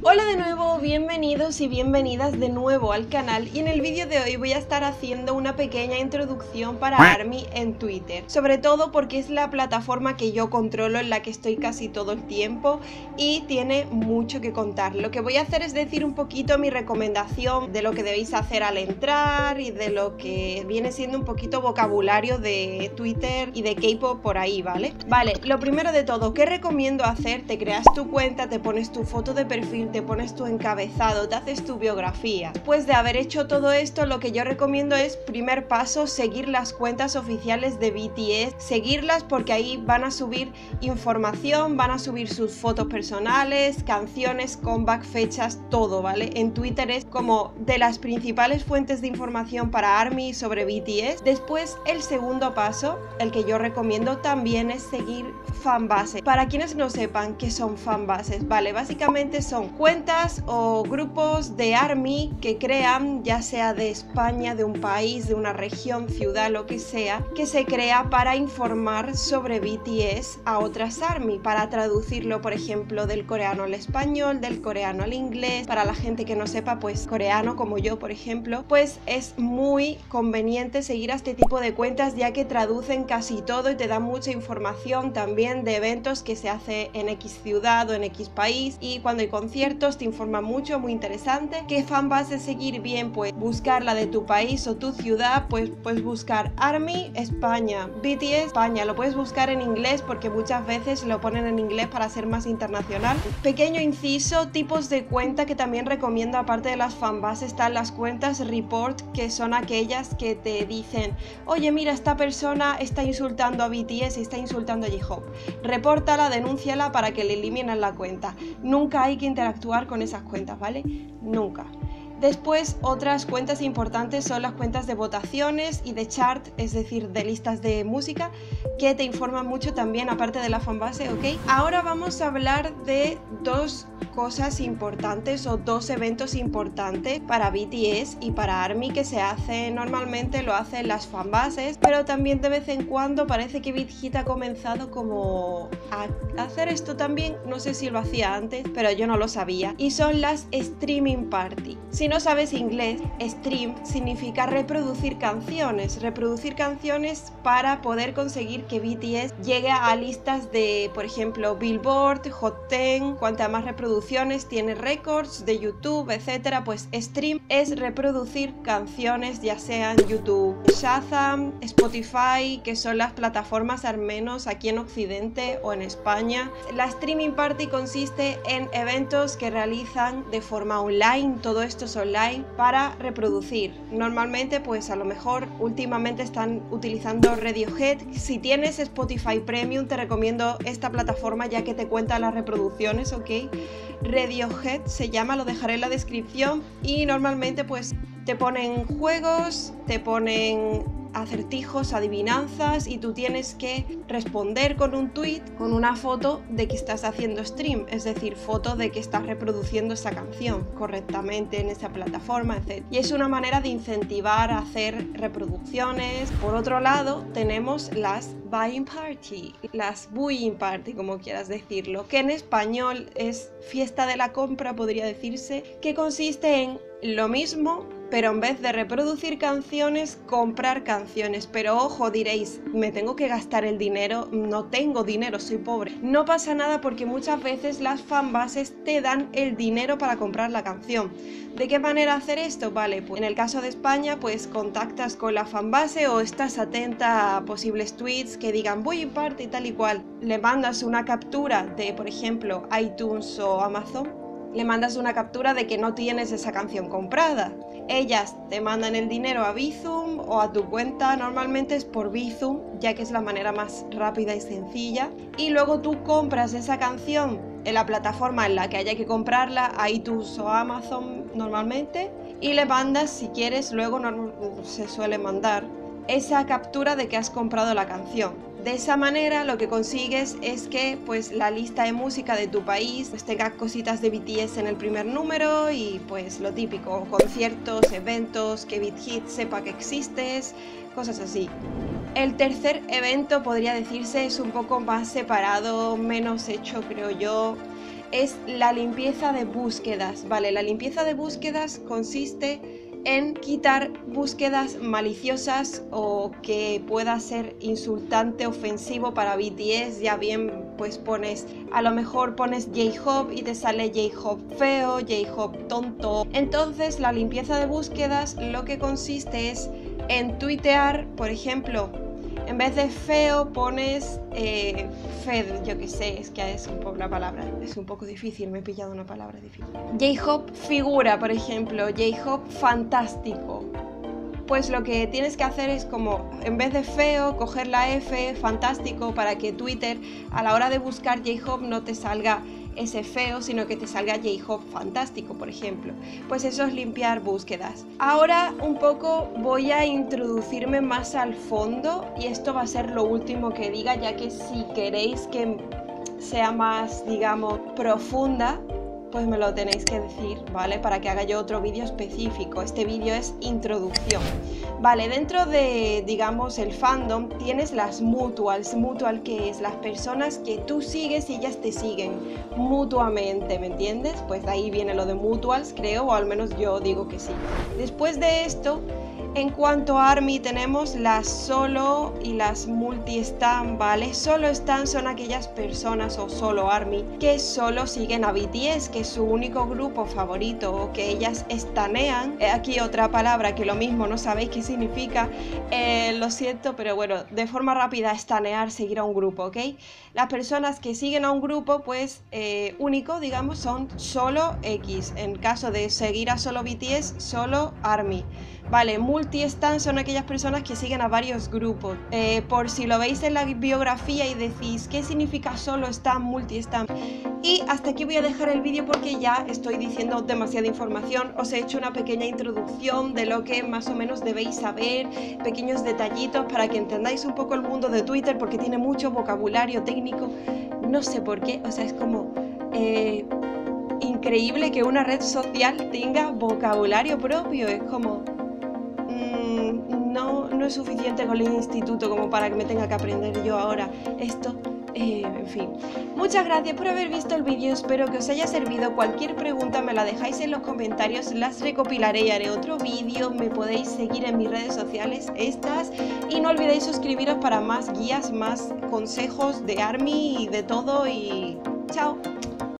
Hola de nuevo, bienvenidos y bienvenidas de nuevo al canal, y en el vídeo de hoy voy a estar haciendo una pequeña introducción para ARMY en Twitter, sobre todo porque es la plataforma que yo controlo, en la que estoy casi todo el tiempo y tiene mucho que contar. Lo que voy a hacer es decir un poquito mi recomendación de lo que debéis hacer al entrar y de lo que viene siendo un poquito vocabulario de Twitter y de K-Pop por ahí, ¿vale? Vale, lo primero de todo, ¿qué recomiendo hacer? Te creas tu cuenta, te pones tu foto de perfil, te pones tu encabezado, te haces tu biografía. Después de haber hecho todo esto, lo que yo recomiendo es, primer paso, seguir las cuentas oficiales de BTS, seguirlas porque ahí van a subir información, van a subir sus fotos personales, canciones, comeback, fechas, todo, ¿vale? En Twitter es como de las principales fuentes de información para ARMY sobre BTS. Después, el segundo paso, el que yo recomiendo también, es seguir fanbases. Para quienes no sepan qué son fanbases, ¿vale? Básicamente son cuentas o grupos de ARMY que crean, ya sea de España, de un país, de una región, ciudad, lo que sea, que se crea para informar sobre BTS a otras ARMY, para traducirlo, por ejemplo, del coreano al español, del coreano al inglés. Para la gente que no sepa, pues, coreano, como yo, por ejemplo, pues es muy conveniente seguir a este tipo de cuentas, ya que traducen casi todo y te dan mucha información también de eventos que se hace en X ciudad o en X país, y cuando hay conciertos te informa mucho, muy interesante. ¿Qué fan vas a seguir? Bien, pues buscar la de tu país o tu ciudad, pues buscar ARMY España, BTS España, lo puedes buscar en inglés porque muchas veces lo ponen en inglés para ser más internacional. Pequeño inciso, tipos de cuenta que también recomiendo aparte de las fanbases, están las cuentas report, que son aquellas que te dicen, oye mira, esta persona está insultando a BTS y está insultando a J-Hope, repórtala, denúnciala para que le eliminen la cuenta. Nunca hay que interactuar con esas cuentas, ¿vale? Nunca. Después, otras cuentas importantes son las cuentas de votaciones y de chart, es decir, de listas de música, que te informan mucho también, aparte de la fanbase, ¿ok? Ahora vamos a hablar de dos cosas importantes o dos eventos importantes para BTS y para ARMY que se hacen, normalmente lo hacen las fanbases, pero también de vez en cuando parece que BigHit ha comenzado como a hacer esto también, no sé si lo hacía antes, pero yo no lo sabía, y son las streaming party. Si no sabes inglés, stream significa reproducir canciones para poder conseguir que BTS llegue a listas de, por ejemplo, Billboard, Hot 10, cuanta más reproducciones tiene récords de YouTube, etcétera. Pues stream es reproducir canciones, ya sean YouTube, Shazam, Spotify, que son las plataformas al menos aquí en Occidente o en España. La streaming party consiste en eventos que realizan de forma online, todo esto es online, para reproducir. Normalmente, pues a lo mejor últimamente están utilizando Radiohead. Si tienes Spotify Premium, te recomiendo esta plataforma ya que te cuenta las reproducciones, ¿ok? Radiohead se llama, lo dejaré en la descripción, y normalmente pues te ponen juegos, te ponen acertijos, adivinanzas, y tú tienes que responder con un tweet, con una foto de que estás haciendo stream, es decir, foto de que estás reproduciendo esa canción correctamente en esa plataforma, etc. Y es una manera de incentivar a hacer reproducciones. Por otro lado, tenemos las Buying Party, como quieras decirlo, que en español es fiesta de la compra, podría decirse, que consiste en lo mismo, pero en vez de reproducir canciones, comprar canciones. Pero ojo, diréis, me tengo que gastar el dinero, no tengo dinero, soy pobre. No pasa nada porque muchas veces las fanbases te dan el dinero para comprar la canción. ¿De qué manera hacer esto? Vale, pues en el caso de España, pues contactas con la fanbase o estás atenta a posibles tweets que digan voy en parte y tal y cual. Le mandas una captura de, por ejemplo, iTunes o Amazon. Le mandas una captura de que no tienes esa canción comprada. Ellas te mandan el dinero a Bizum o a tu cuenta, normalmente es por Bizum, ya que es la manera más rápida y sencilla. Y luego tú compras esa canción en la plataforma en la que haya que comprarla, iTunes o Amazon normalmente, y le mandas, si quieres, luego se suele mandar esa captura de que has comprado la canción. De esa manera lo que consigues es que pues la lista de música de tu país pues tenga cositas de BTS en el primer número, y pues lo típico, conciertos, eventos, que BigHit sepa que existes, cosas así. El tercer evento, podría decirse, es un poco más separado, menos hecho, creo yo. es la limpieza de búsquedas, ¿vale? La limpieza de búsquedas consiste en quitar búsquedas maliciosas o que pueda ser insultante, ofensivo para BTS. Ya bien, pues pones, a lo mejor pones J-Hope y te sale J-Hope feo, J-Hope tonto. Entonces la limpieza de búsquedas lo que consiste es en tuitear, por ejemplo, en vez de feo pones fed, yo que sé, es que es un poco una palabra, es un poco difícil, me he pillado una palabra difícil. J-Hope figura, por ejemplo, J-Hope fantástico. Pues lo que tienes que hacer es como, en vez de feo, coger la F, fantástico, para que Twitter a la hora de buscar J-Hope no te salga ese feo, sino que te salga J-Hope fantástico, por ejemplo. Pues eso es limpiar búsquedas. Ahora un poco voy a introducirme más al fondo y esto va a ser lo último que diga, ya que si queréis que sea más, digamos, profunda, pues me lo tenéis que decir, ¿vale? Para que haga yo otro vídeo específico. Este vídeo es introducción. Vale, dentro de, digamos, el fandom tienes las mutuals. Mutual, que es las personas que tú sigues y ellas te siguen mutuamente, ¿me entiendes? Pues de ahí viene lo de mutuals, creo, o al menos yo digo que sí. Después de esto, en cuanto a ARMY, tenemos las solo y las multi-stan, ¿vale? Solo stan son aquellas personas, o solo ARMY, que solo siguen a BTS, que es su único grupo favorito, o que ellas estanean. Aquí otra palabra que lo mismo, no sabéis qué significa, lo siento, pero bueno, de forma rápida, estanear, seguir a un grupo, ¿ok? Las personas que siguen a un grupo, pues, único, digamos, son solo X. En caso de seguir a solo BTS, solo ARMY. Vale, multi-stan son aquellas personas que siguen a varios grupos. Por si lo veis en la biografía y decís ¿qué significa solo stan, multi-stan? Y hasta aquí voy a dejar el vídeo porque ya estoy diciendo demasiada información. Os he hecho una pequeña introducción de lo que más o menos debéis saber, pequeños detallitos para que entendáis un poco el mundo de Twitter, porque tiene mucho vocabulario técnico. No sé por qué, o sea, es como... increíble que una red social tenga vocabulario propio, es como... No es suficiente con el instituto como para que me tenga que aprender yo ahora esto, en fin. Muchas gracias por haber visto el vídeo, espero que os haya servido. Cualquier pregunta me la dejáis en los comentarios, las recopilaré y haré otro vídeo. Me podéis seguir en mis redes sociales estas y no olvidéis suscribiros para más guías, más consejos de ARMY y de todo, y chao.